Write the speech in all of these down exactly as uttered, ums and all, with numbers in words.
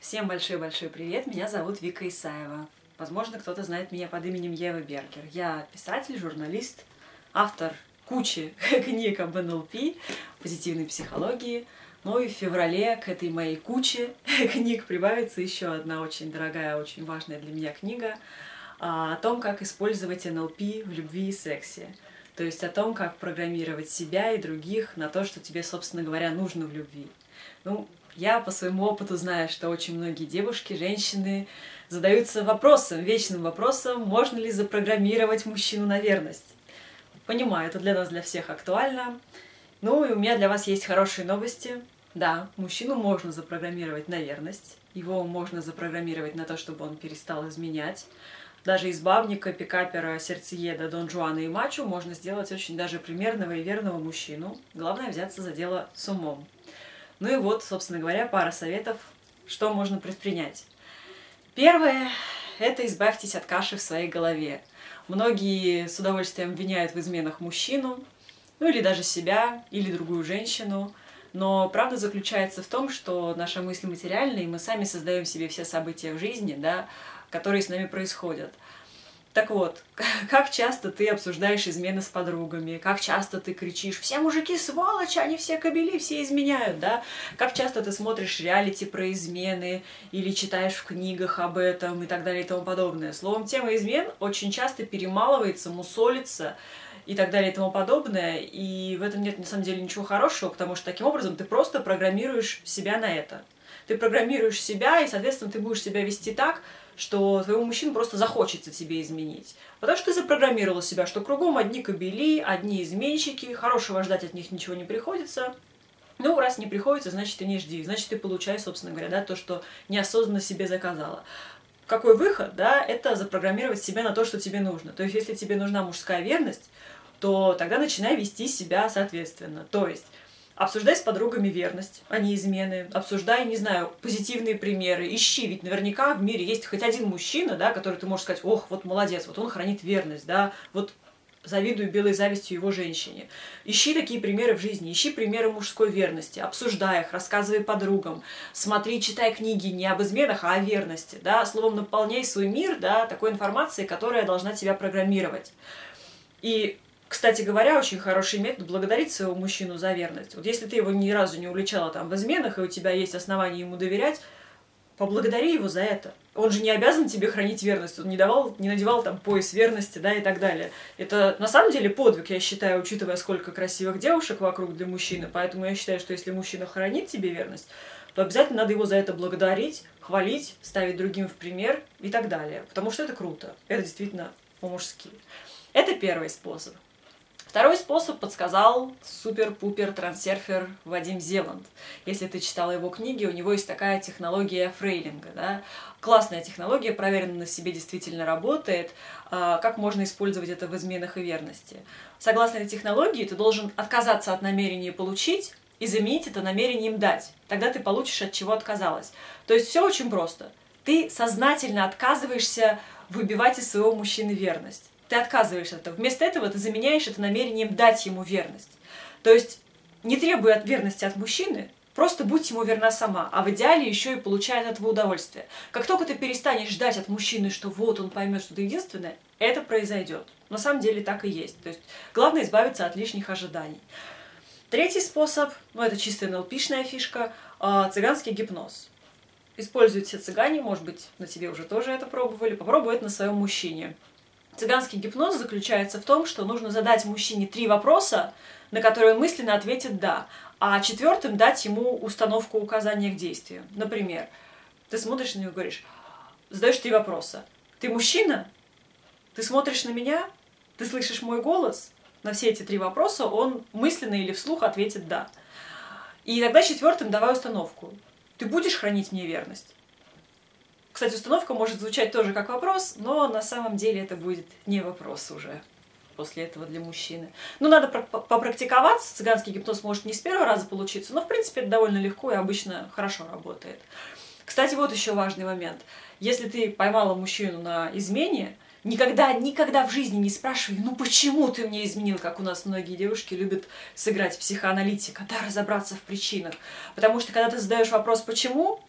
Всем большой-большой привет, меня зовут Вика Исаева. Возможно, кто-то знает меня под именем Ева Бергер. Я писатель, журналист, автор кучи книг об эн эл пэ, позитивной психологии. Ну и в феврале к этой моей куче книг прибавится еще одна очень дорогая, очень важная для меня книга о том, как использовать эн эл пэ в любви и сексе. То есть о том, как программировать себя и других на то, что тебе, собственно говоря, нужно в любви. Ну, я по своему опыту знаю, что очень многие девушки, женщины задаются вопросом, вечным вопросом, можно ли запрограммировать мужчину на верность. Понимаю, это для нас, для всех актуально. Ну и у меня для вас есть хорошие новости. Да, мужчину можно запрограммировать на верность. Его можно запрограммировать на то, чтобы он перестал изменять. Даже из бабника, пикапера, сердцееда, Дон Жуана и мачо можно сделать очень даже примерного и верного мужчину. Главное взяться за дело с умом. Ну и вот, собственно говоря, пара советов, что можно предпринять. Первое – это избавьтесь от каши в своей голове. Многие с удовольствием обвиняют в изменах мужчину, ну или даже себя, или другую женщину. Но правда заключается в том, что наша мысль материальна, и мы сами создаем себе все события в жизни, да, которые с нами происходят. Так вот, как часто ты обсуждаешь измены с подругами, как часто ты кричишь «все мужики сволочи, они все кобели, все изменяют», да? Как часто ты смотришь реалити про измены или читаешь в книгах об этом и так далее и тому подобное. Словом, тема измен очень часто перемалывается, мусолится и так далее и тому подобное, и в этом нет на самом деле ничего хорошего, потому что таким образом ты просто программируешь себя на это. Ты программируешь себя, и, соответственно, ты будешь себя вести так, что твоему мужчину просто захочется тебе изменить. Потому что ты запрограммировала себя, что кругом одни кобели, одни изменщики, хорошего ждать от них ничего не приходится. Ну, раз не приходится, значит, ты не жди. Значит, ты получай, собственно говоря, да, то, что неосознанно себе заказала. Какой выход, да, это запрограммировать себя на то, что тебе нужно. То есть, если тебе нужна мужская верность, то тогда начинай вести себя соответственно. То есть... обсуждай с подругами верность, а не измены. Обсуждай, не знаю, позитивные примеры. Ищи, ведь наверняка в мире есть хоть один мужчина, да, который ты можешь сказать, ох, вот молодец, вот он хранит верность, да, вот завидую белой завистью его женщине. Ищи такие примеры в жизни, ищи примеры мужской верности, обсуждай их, рассказывай подругам, смотри, читай книги не об изменах, а о верности, да, словом, наполняй свой мир, да, такой информацией, которая должна тебя программировать. И... кстати говоря, очень хороший метод благодарить своего мужчину за верность. Вот если ты его ни разу не уличала там в изменах, и у тебя есть основания ему доверять, поблагодари его за это. Он же не обязан тебе хранить верность, он не давал, не надевал там пояс верности, да, и так далее. Это на самом деле подвиг, я считаю, учитывая, сколько красивых девушек вокруг для мужчины. Поэтому я считаю, что если мужчина хранит тебе верность, то обязательно надо его за это благодарить, хвалить, ставить другим в пример и так далее. Потому что это круто, это действительно по-мужски. Это первый способ. Второй способ подсказал супер-пупер-трансерфер Вадим Зеланд. Если ты читала его книги, у него есть такая технология фрейлинга. Да? Классная технология, проверена на себе, действительно работает. Как можно использовать это в изменах и верности? Согласно этой технологии, ты должен отказаться от намерения получить и заменить это намерением дать. Тогда ты получишь, от чего отказалась. То есть все очень просто. Ты сознательно отказываешься выбивать из своего мужчины верность. Ты отказываешься от этого. Вместо этого ты заменяешь это намерением дать ему верность. То есть не требуя от верности от мужчины, просто будь ему верна сама, а в идеале еще и получай от этого удовольствие. Как только ты перестанешь ждать от мужчины, что вот он поймет, что ты единственная, это произойдет. На самом деле так и есть. То есть главное избавиться от лишних ожиданий. Третий способ, ну это чисто эн эл пэ-шная фишка, цыганский гипноз. Используют все цыгане, может быть, на тебе уже тоже это пробовали, попробуй это на своем мужчине. Цыганский гипноз заключается в том, что нужно задать мужчине три вопроса, на которые он мысленно ответит «да», а четвертым дать ему установку указания к действию. Например, ты смотришь на него и говоришь, задаешь три вопроса. Ты мужчина? Ты смотришь на меня? Ты слышишь мой голос? На все эти три вопроса он мысленно или вслух ответит «да». И тогда четвертым давай установку. Ты будешь хранить мне верность? Кстати, установка может звучать тоже как вопрос, но на самом деле это будет не вопрос уже после этого для мужчины. Ну, надо попрактиковаться, цыганский гипноз может не с первого раза получиться, но, в принципе, это довольно легко и обычно хорошо работает. Кстати, вот еще важный момент. Если ты поймала мужчину на измене, никогда, никогда в жизни не спрашивай, ну почему ты мне изменил, как у нас многие девушки любят сыграть психоаналитика, да, разобраться в причинах. Потому что, когда ты задаешь вопрос «почему?»,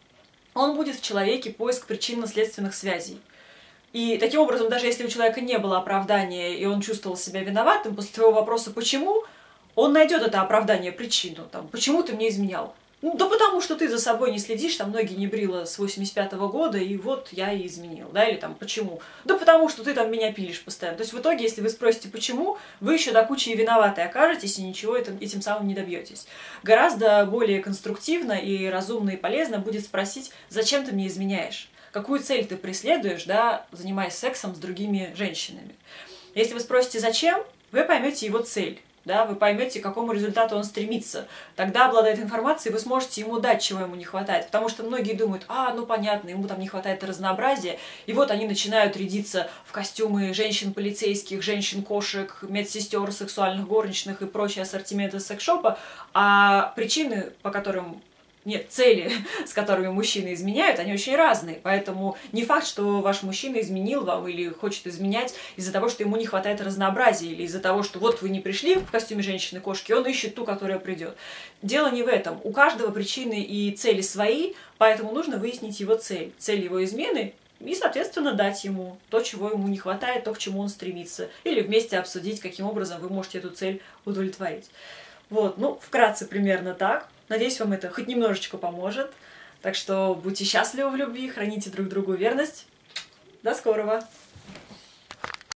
он будет в человеке поиск причинно-следственных связей. И таким образом, даже если у человека не было оправдания, и он чувствовал себя виноватым, после твоего вопроса «почему?», он найдет это оправдание, причину. Там, «Почему ты мне изменял?» Ну, да потому что ты за собой не следишь, там, ноги не брила с восемьдесят пятого года, и вот я и изменил, да, или там, почему? Да потому что ты там меня пилишь постоянно. То есть в итоге, если вы спросите, почему, вы еще до кучи и виноваты окажетесь, и ничего этим, и тем самым не добьетесь. Гораздо более конструктивно и разумно и полезно будет спросить, зачем ты мне изменяешь? Какую цель ты преследуешь, да, занимаясь сексом с другими женщинами? Если вы спросите, зачем, вы поймете его цель. Да, вы поймете, к какому результату он стремится. Тогда, обладает информацией, вы сможете ему дать, чего ему не хватает. Потому что многие думают, а, ну понятно, ему там не хватает разнообразия. И вот они начинают рядиться в костюмы женщин-полицейских, женщин-кошек, медсестер, сексуальных горничных и прочие ассортименты секс-шопа. А причины, по которым... Нет, цели, с которыми мужчины изменяют, они очень разные. Поэтому не факт, что ваш мужчина изменил вам или хочет изменять из-за того, что ему не хватает разнообразия, или из-за того, что вот вы не пришли в костюме женщины-кошки, он ищет ту, которая придет. Дело не в этом. У каждого причины и цели свои, поэтому нужно выяснить его цель. Цель его измены и, соответственно, дать ему то, чего ему не хватает, то, к чему он стремится. Или вместе обсудить, каким образом вы можете эту цель удовлетворить. Вот, ну, вкратце примерно так. Надеюсь, вам это хоть немножечко поможет. Так что будьте счастливы в любви, храните друг другу верность. До скорого!